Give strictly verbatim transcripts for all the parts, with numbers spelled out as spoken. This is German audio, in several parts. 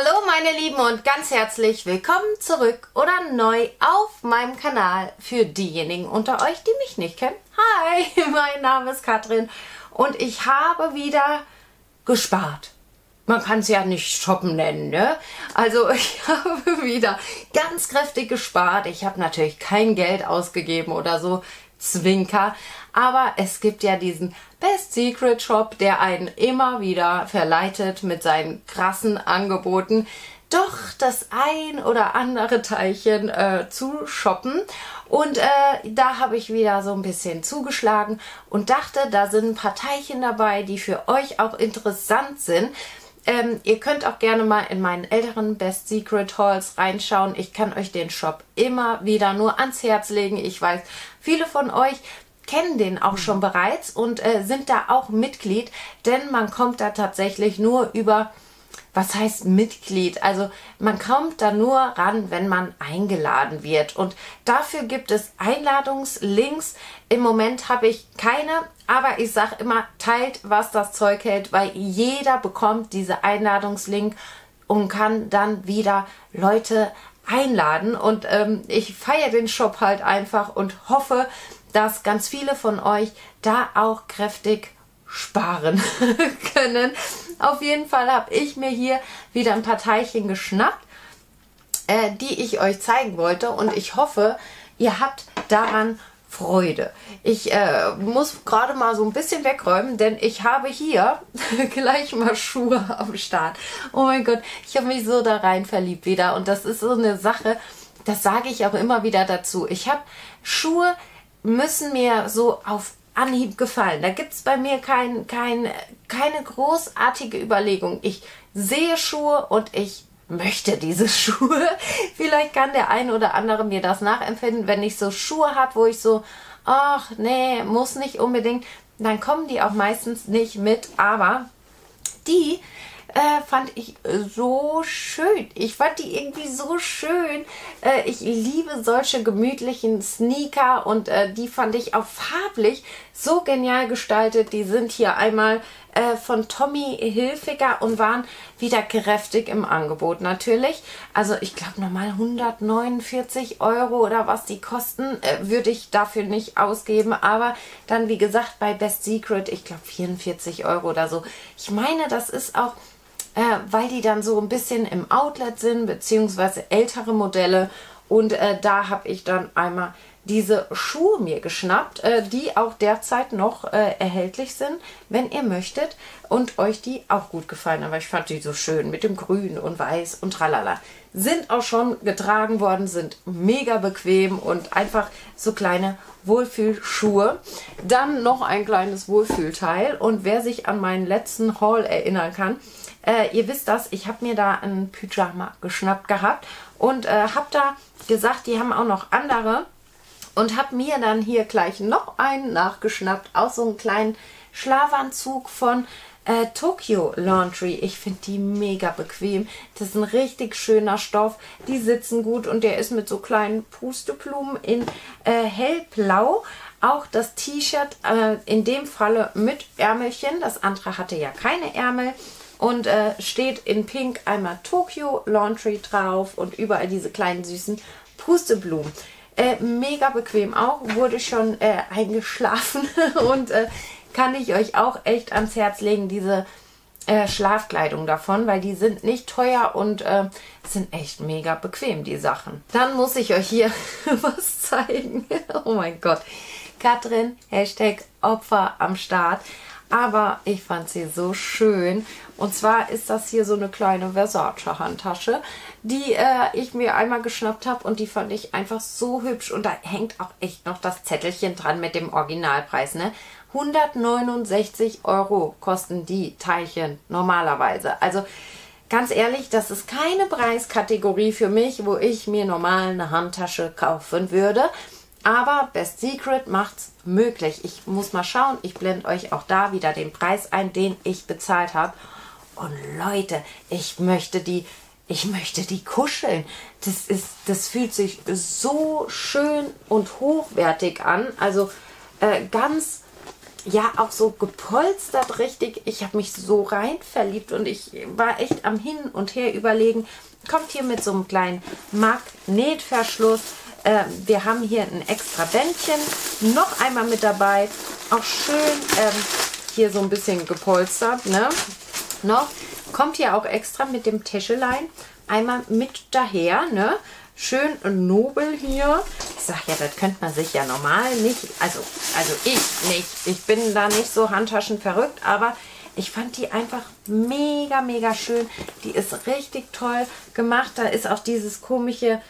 Hallo meine Lieben und ganz herzlich willkommen zurück oder neu auf meinem Kanal für diejenigen unter euch, die mich nicht kennen. Hi, mein Name ist Katrin und ich habe wieder gespart. Man kann es ja nicht shoppen nennen, ne? Also ich habe wieder ganz kräftig gespart. Ich habe natürlich kein Geld ausgegeben oder so, Zwinker. Aber es gibt ja diesen Best Secret Shop, der einen immer wieder verleitet mit seinen krassen Angeboten, doch das ein oder andere Teilchen äh, zu shoppen. Und äh, da habe ich wieder so ein bisschen zugeschlagen und dachte, da sind ein paar Teilchen dabei, die für euch auch interessant sind. Ähm, ihr könnt auch gerne mal in meinen älteren Best Secret Hauls reinschauen. Ich kann euch den Shop immer wieder nur ans Herz legen. Ich weiß, viele von euch kennen den auch schon bereits und äh, sind da auch Mitglied, denn man kommt da tatsächlich nur über, was heißt Mitglied? Also man kommt da nur ran, wenn man eingeladen wird. Und dafür gibt es Einladungslinks. Im Moment habe ich keine, aber ich sage immer, teilt, was das Zeug hält, weil jeder bekommt diese Einladungslink und kann dann wieder Leute einladen. Und ähm, ich feiere den Shop halt einfach und hoffe, dass ganz viele von euch da auch kräftig sparen können. Auf jeden Fall habe ich mir hier wieder ein paar Teilchen geschnappt, äh, die ich euch zeigen wollte, und ich hoffe, ihr habt daran Freude. Ich äh, muss gerade mal so ein bisschen wegräumen, denn ich habe hier gleich mal Schuhe am Start. Oh mein Gott, ich habe mich so da rein verliebt wieder, und das ist so eine Sache, das sage ich auch immer wieder dazu. Ich habe Schuhe, müssen mir so auf Anhieb gefallen. Da gibt es bei mir kein, kein, keine großartige Überlegung. Ich sehe Schuhe und ich möchte diese Schuhe. Vielleicht kann der ein oder andere mir das nachempfinden, wenn ich so Schuhe habe, wo ich so, ach nee, muss nicht unbedingt, dann kommen die auch meistens nicht mit. Aber die Äh, fand ich so schön. Ich fand die irgendwie so schön. Äh, ich liebe solche gemütlichen Sneaker, und äh, die fand ich auch farblich so genial gestaltet. Die sind hier einmal äh, von Tommy Hilfiger und waren wieder kräftig im Angebot natürlich. Also ich glaube nochmal hundertneunundvierzig Euro oder was die kosten, äh, würde ich dafür nicht ausgeben. Aber dann, wie gesagt, bei Best Secret, ich glaube vierundvierzig Euro oder so. Ich meine, das ist auch, weil die dann so ein bisschen im Outlet sind, beziehungsweise ältere Modelle. Und äh, da habe ich dann einmal diese Schuhe mir geschnappt, äh, die auch derzeit noch äh, erhältlich sind, wenn ihr möchtet. Und euch die auch gut gefallen. Aber ich fand die so schön mit dem Grün und Weiß und tralala. Sind auch schon getragen worden, sind mega bequem und einfach so kleine Wohlfühlschuhe. Dann noch ein kleines Wohlfühlteil. Und wer sich an meinen letzten Haul erinnern kann, Äh, ihr wisst das, ich habe mir da ein Pyjama geschnappt gehabt und äh, habe da gesagt, die haben auch noch andere, und habe mir dann hier gleich noch einen nachgeschnappt, auch so einen kleinen Schlafanzug von äh, Tokyo Laundry. Ich finde die mega bequem. Das ist ein richtig schöner Stoff, die sitzen gut, und der ist mit so kleinen Pusteblumen in äh, hellblau. Auch das T-Shirt äh, in dem Falle mit Ärmelchen, das andere hatte ja keine Ärmel. Und äh, steht in Pink einmal Tokyo Laundry drauf und überall diese kleinen süßen Pusteblumen. Äh, mega bequem auch, wurde schon äh, eingeschlafen und äh, kann ich euch auch echt ans Herz legen, diese äh, Schlafkleidung davon, weil die sind nicht teuer und äh, sind echt mega bequem, die Sachen. Dann muss ich euch hier was zeigen. Oh mein Gott. Katrin, Hashtag Opfer am Start. Aber ich fand sie so schön. Und zwar ist das hier so eine kleine Versace-Handtasche, die äh, ich mir einmal geschnappt habe, und die fand ich einfach so hübsch. Und da hängt auch echt noch das Zettelchen dran mit dem Originalpreis, ne? hundertneunundsechzig Euro kosten die Teilchen normalerweise. Also ganz ehrlich, das ist keine Preiskategorie für mich, wo ich mir normal eine Handtasche kaufen würde. Aber Best Secret macht's möglich. Ich muss mal schauen, ich blende euch auch da wieder den Preis ein, den ich bezahlt habe. Und Leute, ich möchte die, ich möchte die kuscheln. Das ist, das fühlt sich so schön und hochwertig an. Also äh, ganz ja auch so gepolstert richtig. Ich habe mich so rein verliebt und ich war echt am Hin und Her überlegen. Kommt hier mit so einem kleinen Magnetverschluss. Äh, wir haben hier ein extra Bändchen. Noch einmal mit dabei. Auch schön ähm, hier so ein bisschen gepolstert. Ne? Noch. Kommt hier auch extra mit dem Täschelein. Einmal mit daher. Ne? Schön und nobel hier. Ich sage ja, das könnte man sich ja normal nicht, also, also ich nicht. Ich bin da nicht so handtaschenverrückt, aber ich fand die einfach mega, mega schön. Die ist richtig toll gemacht. Da ist auch dieses komische,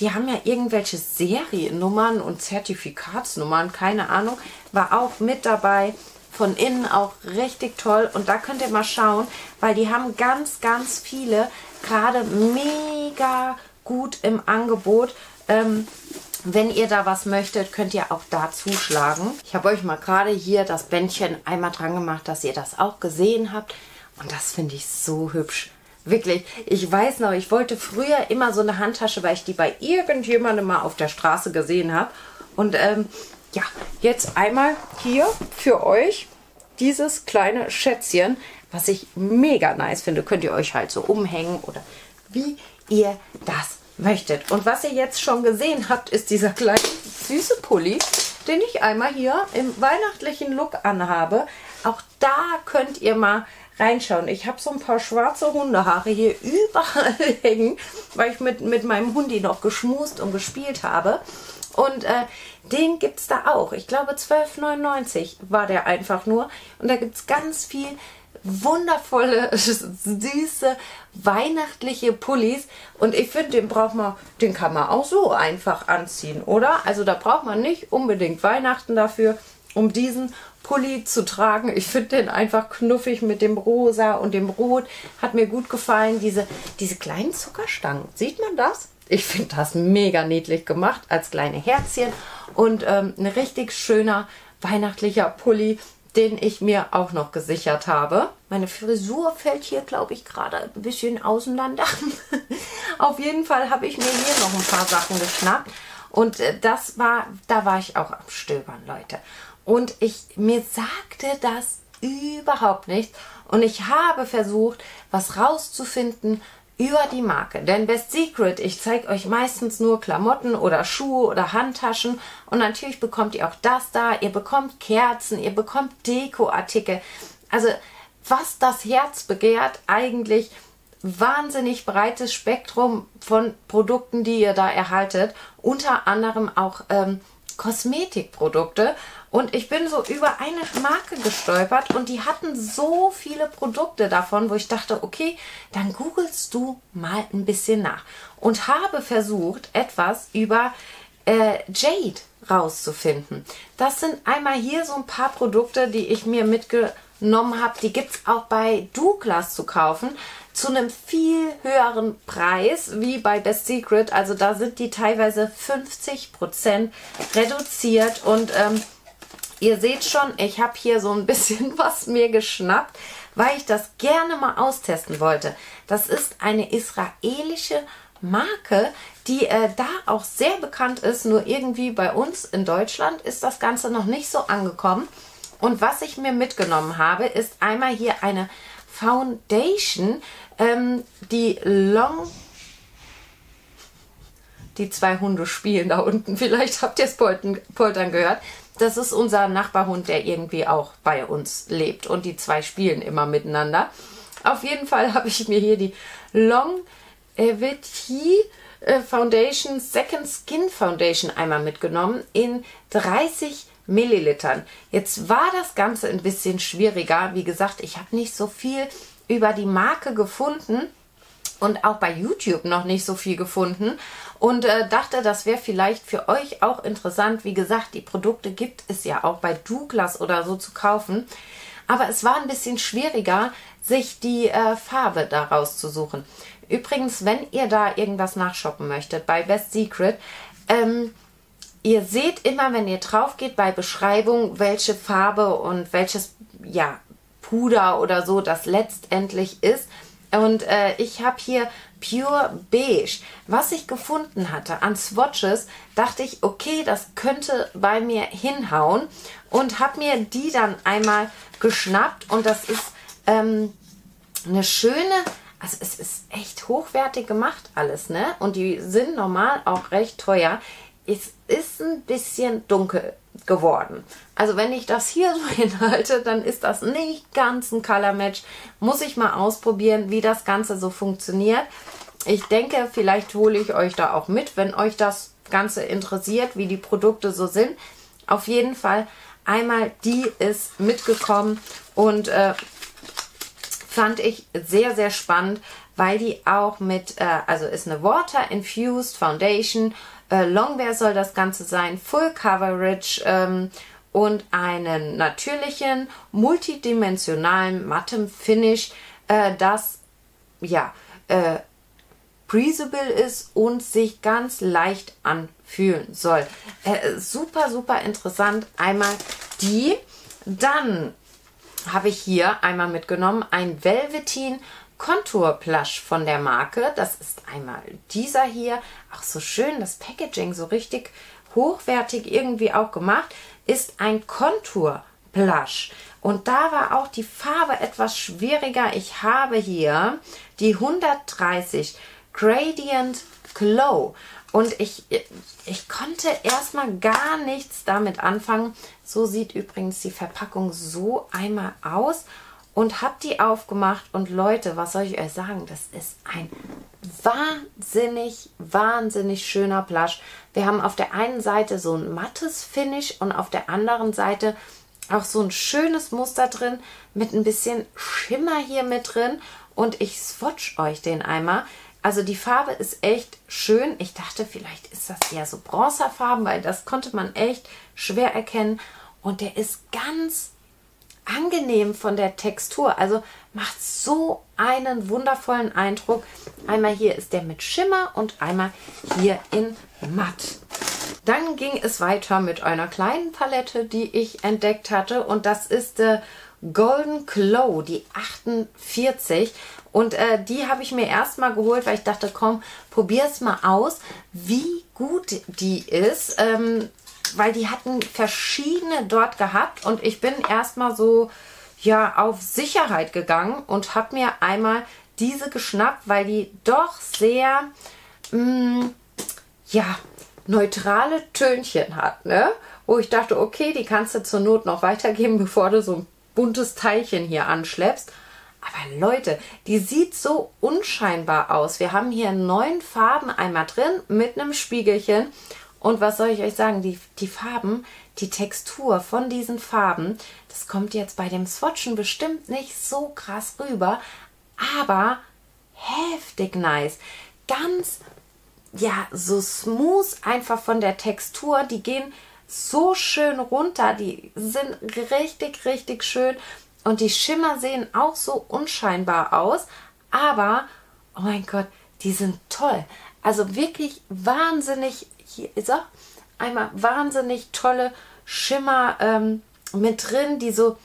die haben ja irgendwelche Seriennummern und Zertifikatsnummern, keine Ahnung, war auch mit dabei. Von innen auch richtig toll. Und da könnt ihr mal schauen, weil die haben ganz, ganz viele gerade mega gut im Angebot. Ähm, wenn ihr da was möchtet, könnt ihr auch da zuschlagen. Ich habe euch mal gerade hier das Bändchen einmal dran gemacht, dass ihr das auch gesehen habt. Und das finde ich so hübsch. Wirklich, ich weiß noch, ich wollte früher immer so eine Handtasche, weil ich die bei irgendjemandem mal auf der Straße gesehen habe. Und ähm, ja, jetzt einmal hier für euch dieses kleine Schätzchen, was ich mega nice finde. Könnt ihr euch halt so umhängen oder wie ihr das möchtet. Und was ihr jetzt schon gesehen habt, ist dieser kleine süße Pulli, den ich einmal hier im weihnachtlichen Look anhabe. Auch da könnt ihr mal reinschauen. Ich habe so ein paar schwarze Hundehaare hier überall hängen, weil ich mit, mit meinem Hundi noch geschmust und gespielt habe. Und äh, den gibt es da auch. Ich glaube zwölf neunundneunzig war der einfach nur. Und da gibt es ganz viel wundervolle, süße, weihnachtliche Pullis. Und ich finde, den braucht man, den kann man auch so einfach anziehen, oder? Also da braucht man nicht unbedingt Weihnachten dafür, um diesen Pulli zu tragen. Ich finde den einfach knuffig mit dem Rosa und dem Rot. Hat mir gut gefallen. Diese, diese kleinen Zuckerstangen. Sieht man das? Ich finde das mega niedlich gemacht als kleine Herzchen und ähm, ein richtig schöner weihnachtlicher Pulli, den ich mir auch noch gesichert habe. Meine Frisur fällt hier, glaube ich, gerade ein bisschen auseinander. Auf jeden Fall habe ich mir hier noch ein paar Sachen geschnappt und äh, das war, da war ich auch am Stöbern, Leute. Und ich, mir sagte das überhaupt nicht und ich habe versucht, was rauszufinden über die Marke. Denn Best Secret, ich zeige euch meistens nur Klamotten oder Schuhe oder Handtaschen und natürlich bekommt ihr auch das da, ihr bekommt Kerzen, ihr bekommt Dekoartikel. Also was das Herz begehrt, eigentlich wahnsinnig breites Spektrum von Produkten, die ihr da erhaltet. Unter anderem auch ähm, Kosmetikprodukte. Und ich bin so über eine Marke gestolpert und die hatten so viele Produkte davon, wo ich dachte, okay, dann googelst du mal ein bisschen nach. Und habe versucht, etwas über äh, Jade rauszufinden. Das sind einmal hier so ein paar Produkte, die ich mir mitgenommen habe. Die gibt es auch bei Douglas zu kaufen, zu einem viel höheren Preis wie bei Best Secret. Also da sind die teilweise fünfzig Prozent reduziert und ähm, ihr seht schon, ich habe hier so ein bisschen was mir geschnappt, weil ich das gerne mal austesten wollte. Das ist eine israelische Marke, die äh, da auch sehr bekannt ist, nur irgendwie bei uns in Deutschland ist das Ganze noch nicht so angekommen. Und was ich mir mitgenommen habe, ist einmal hier eine Foundation, ähm, die Long... Die zwei Hunde spielen da unten, vielleicht habt ihr es poltern gehört. Das ist unser Nachbarhund, der irgendwie auch bei uns lebt. Und die zwei spielen immer miteinander. Auf jeden Fall habe ich mir hier die Longevity Foundation Second Skin Foundation einmal mitgenommen in dreißig Millilitern. Jetzt war das Ganze ein bisschen schwieriger. Wie gesagt, ich habe nicht so viel über die Marke gefunden und auch bei YouTube noch nicht so viel gefunden. Und äh, dachte, das wäre vielleicht für euch auch interessant. Wie gesagt, die Produkte gibt es ja auch bei Douglas oder so zu kaufen. Aber es war ein bisschen schwieriger, sich die äh, Farbe daraus zu suchen. Übrigens, wenn ihr da irgendwas nachshoppen möchtet bei Best Secret, ähm, ihr seht immer, wenn ihr drauf geht, bei Beschreibung, welche Farbe und welches ja, Puder oder so das letztendlich ist. Und äh, ich habe hier Pure Beige. Was ich gefunden hatte an Swatches, dachte ich, okay, das könnte bei mir hinhauen. Und habe mir die dann einmal geschnappt. Und das ist ähm, eine schöne, also es ist echt hochwertig gemacht alles, ne? Und die sind normal auch recht teuer. Es ist ein bisschen dunkel geworden. Also wenn ich das hier so hinhalte, dann ist das nicht ganz ein Color Match. Muss ich mal ausprobieren, wie das Ganze so funktioniert. Ich denke, vielleicht hole ich euch da auch mit, wenn euch das Ganze interessiert, wie die Produkte so sind. Auf jeden Fall einmal, die ist mitgekommen und äh, fand ich sehr, sehr spannend, weil die auch mit, äh, also ist eine Water Infused Foundation, äh, Longwear soll das Ganze sein, Full Coverage ähm, und einen natürlichen, multidimensionalen, matten Finish, äh, das, ja, äh, breathable ist und sich ganz leicht anfühlen soll. Äh, super, super interessant. Einmal die, dann habe ich hier einmal mitgenommen ein Velveteen Contour Plush von der Marke. Das ist einmal dieser hier. Auch so schön, das Packaging so richtig hochwertig irgendwie auch gemacht. Ist ein Contour Plush. Und da war auch die Farbe etwas schwieriger. Ich habe hier die hundertdreißig Gradient Glow. Und ich, ich konnte erstmal gar nichts damit anfangen. So sieht übrigens die Verpackung so einmal aus. Und habe die aufgemacht. Und Leute, was soll ich euch sagen? Das ist ein wahnsinnig, wahnsinnig schöner Plush. Wir haben auf der einen Seite so ein mattes Finish und auf der anderen Seite auch so ein schönes Muster drin. Mit ein bisschen Schimmer hier mit drin. Und ich swatch euch den einmal. Also die Farbe ist echt schön. Ich dachte, vielleicht ist das eher so bronzerfarben, weil das konnte man echt schwer erkennen. Und der ist ganz angenehm von der Textur. Also macht so einen wundervollen Eindruck. Einmal hier ist der mit Schimmer und einmal hier in matt. Dann ging es weiter mit einer kleinen Palette, die ich entdeckt hatte. Und das ist der Golden Glow, die achtundvierzig. Und äh, die habe ich mir erstmal geholt, weil ich dachte, komm, probier's mal aus, wie gut die ist. Ähm, weil die hatten verschiedene dort gehabt und ich bin erstmal so, ja, auf Sicherheit gegangen und habe mir einmal diese geschnappt, weil die doch sehr, mh, ja, neutrale Tönchen hat, ne? Wo ich dachte, okay, die kannst du zur Not noch weitergeben, bevor du so ein buntes Teilchen hier anschleppst. Aber Leute, die sieht so unscheinbar aus. Wir haben hier neun Farben einmal drin mit einem Spiegelchen. Und was soll ich euch sagen? Die, die Farben, die Textur von diesen Farben, das kommt jetzt bei dem Swatchen bestimmt nicht so krass rüber. Aber heftig nice. Ganz, ja, so smooth einfach von der Textur. Die gehen so schön runter, die sind richtig, richtig schön und die Schimmer sehen auch so unscheinbar aus, aber, oh mein Gott, die sind toll. Also wirklich wahnsinnig, hier ist er, einmal wahnsinnig tolle Schimmer ähm, mit drin, die so,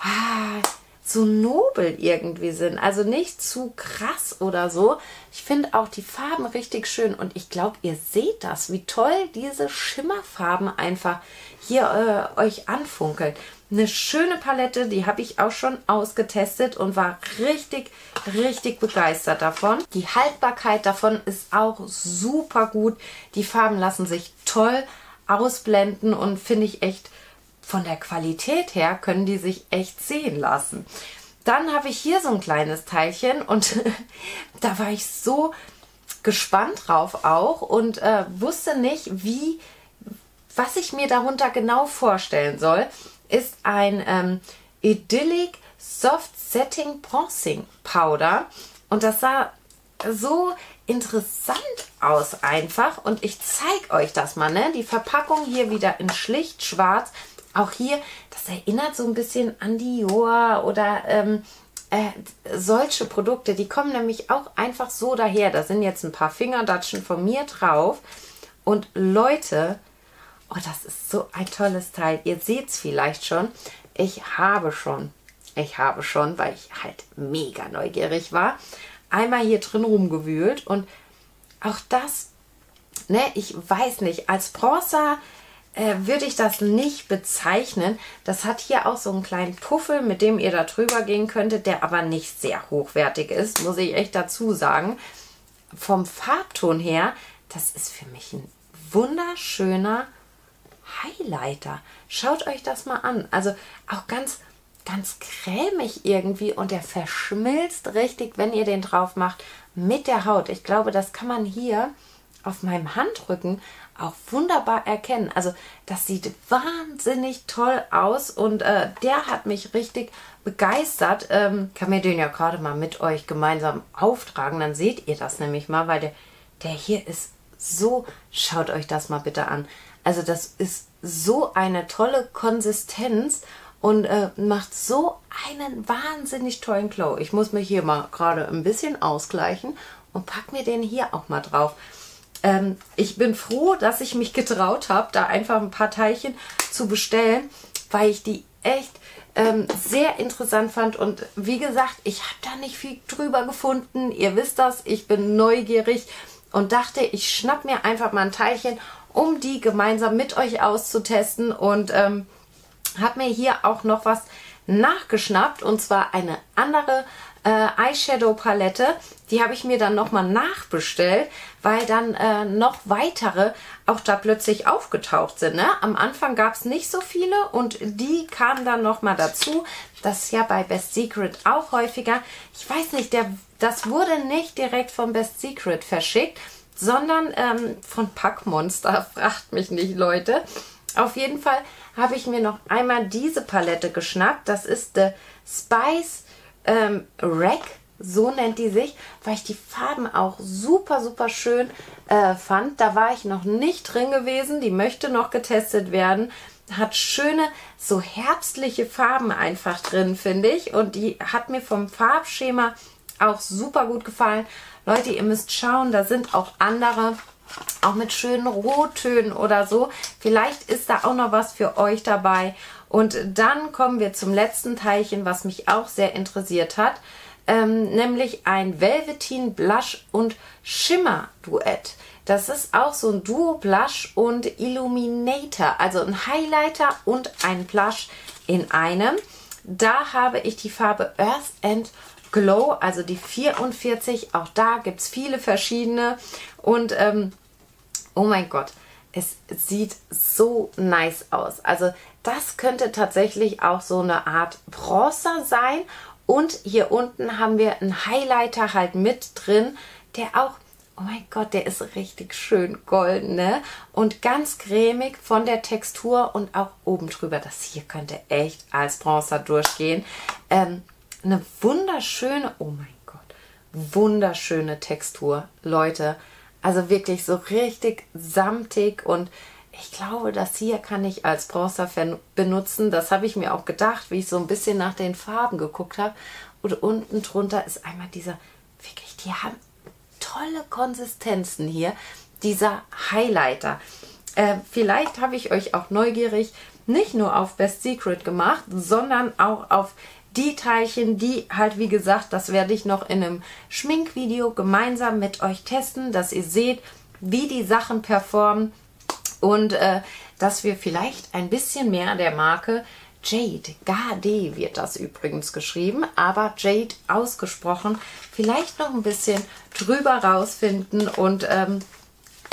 ah, so nobel irgendwie sind, also nicht zu krass oder so. Ich finde auch die Farben richtig schön und ich glaube, ihr seht das, wie toll diese Schimmerfarben einfach hier äh, euch anfunkeln. Eine schöne Palette, die habe ich auch schon ausgetestet und war richtig, richtig begeistert davon. Die Haltbarkeit davon ist auch super gut. Die Farben lassen sich toll ausblenden und finde ich echt, von der Qualität her können die sich echt sehen lassen. Dann habe ich hier so ein kleines Teilchen und da war ich so gespannt drauf auch und äh, wusste nicht, wie, was ich mir darunter genau vorstellen soll. Ist ein ähm, Idyllic Soft Setting Bronzing Powder und das sah so interessant aus einfach und ich zeige euch das mal, ne? Die Verpackung hier wieder in schlicht schwarz. Auch hier, das erinnert so ein bisschen an Dior oder ähm, äh, solche Produkte. Die kommen nämlich auch einfach so daher. Da sind jetzt ein paar Fingerdatschen von mir drauf. Und Leute, oh, das ist so ein tolles Teil. Ihr seht es vielleicht schon. Ich habe schon Ich habe schon, weil ich halt mega neugierig war, einmal hier drin rumgewühlt und auch das, ne, ich weiß nicht, als Bronzer äh, würde ich das nicht bezeichnen. Das hat hier auch so einen kleinen Puffel, mit dem ihr da drüber gehen könntet, der aber nicht sehr hochwertig ist, muss ich echt dazu sagen. Vom Farbton her, das ist für mich ein wunderschöner Highlighter. Schaut euch das mal an. Also auch ganz, ganz cremig irgendwie und der verschmilzt richtig, wenn ihr den drauf macht, mit der Haut. Ich glaube, das kann man hier auf meinem Handrücken auch wunderbar erkennen. Also das sieht wahnsinnig toll aus und äh, der hat mich richtig begeistert. Ähm, kann mir den ja gerade mal mit euch gemeinsam auftragen, dann seht ihr das nämlich mal, weil der, der hier ist so, schaut euch das mal bitte an. Also das ist so eine tolle Konsistenz und äh, macht so einen wahnsinnig tollen Glow. Ich muss mich hier mal gerade ein bisschen ausgleichen und pack mir den hier auch mal drauf. Ähm, ich bin froh, dass ich mich getraut habe, da einfach ein paar Teilchen zu bestellen, weil ich die echt ähm, sehr interessant fand. Und wie gesagt, ich habe da nicht viel drüber gefunden. Ihr wisst das, ich bin neugierig und dachte, ich schnapp mir einfach mal ein Teilchen, um die gemeinsam mit euch auszutesten und ähm, habe mir hier auch noch was nachgeschnappt und zwar eine andere äh, Eyeshadow-Palette. Die habe ich mir dann nochmal nachbestellt, weil dann äh, noch weitere auch da plötzlich aufgetaucht sind. Ne? Am Anfang gab es nicht so viele und die kamen dann nochmal dazu. Das ist ja bei Best Secret auch häufiger. Ich weiß nicht, der, das wurde nicht direkt von Best Secret verschickt, sondern ähm, von Packmonster, fragt mich nicht, Leute. Auf jeden Fall habe ich mir noch einmal diese Palette geschnappt. Das ist The Spice ähm, Rack, so nennt die sich, weil ich die Farben auch super, super schön äh, fand. Da war ich noch nicht drin gewesen, die möchte noch getestet werden. Hat schöne, so herbstliche Farben einfach drin, finde ich. Und die hat mir vom Farbschema auch super gut gefallen. Leute, ihr müsst schauen, da sind auch andere, auch mit schönen Rottönen oder so. Vielleicht ist da auch noch was für euch dabei. Und dann kommen wir zum letzten Teilchen, was mich auch sehr interessiert hat, ähm, nämlich ein Velveteen Blush und Schimmer Duett. Das ist auch so ein Duo Blush und Illuminator, also ein Highlighter und ein Blush in einem. Da habe ich die Farbe Earth and Glow, also die vierundvierzig, auch da gibt es viele verschiedene und ähm, oh mein Gott, es sieht so nice aus. Also das könnte tatsächlich auch so eine Art Bronzer sein und hier unten haben wir einen Highlighter halt mit drin, der auch, oh mein Gott, der ist richtig schön golden, ne? Und ganz cremig von der Textur und auch oben drüber. Das hier könnte echt als Bronzer durchgehen. Ähm, Eine wunderschöne, oh mein Gott, wunderschöne Textur, Leute. Also wirklich so richtig samtig und ich glaube, das hier kann ich als Bronzer benutzen. Das habe ich mir auch gedacht, wie ich so ein bisschen nach den Farben geguckt habe. Und unten drunter ist einmal dieser, wirklich, die haben tolle Konsistenzen hier, dieser Highlighter. Äh, vielleicht habe ich euch auch neugierig nicht nur auf Best Secret gemacht, sondern auch auf die Teilchen, die halt, wie gesagt, das werde ich noch in einem Schminkvideo gemeinsam mit euch testen, dass ihr seht, wie die Sachen performen und äh, dass wir vielleicht ein bisschen mehr der Marke Jade, Jade wird das übrigens geschrieben, aber Jade ausgesprochen, vielleicht noch ein bisschen drüber rausfinden und ähm,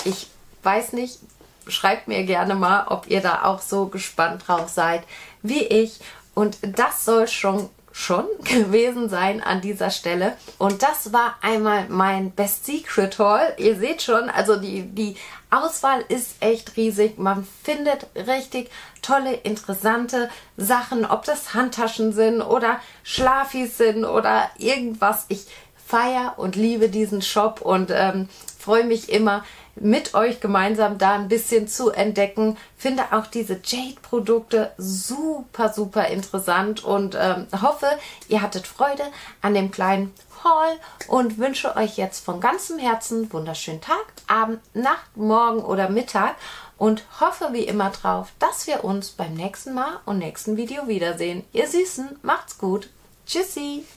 ich weiß nicht, schreibt mir gerne mal, ob ihr da auch so gespannt drauf seid, wie ich. Und das soll schon, schon gewesen sein an dieser Stelle. Und das war einmal mein Best Secret Haul. Ihr seht schon, also die, die Auswahl ist echt riesig. Man findet richtig tolle, interessante Sachen, ob das Handtaschen sind oder Schlafis sind oder irgendwas. Ich feiere und liebe diesen Shop und ähm, freue mich immer, mit euch gemeinsam da ein bisschen zu entdecken. Finde auch diese Jade-Produkte super, super interessant und ähm, hoffe, ihr hattet Freude an dem kleinen Haul und wünsche euch jetzt von ganzem Herzen wunderschönen Tag, Abend, Nacht, Morgen oder Mittag und hoffe wie immer drauf, dass wir uns beim nächsten Mal und nächsten Video wiedersehen. Ihr Süßen, macht's gut. Tschüssi!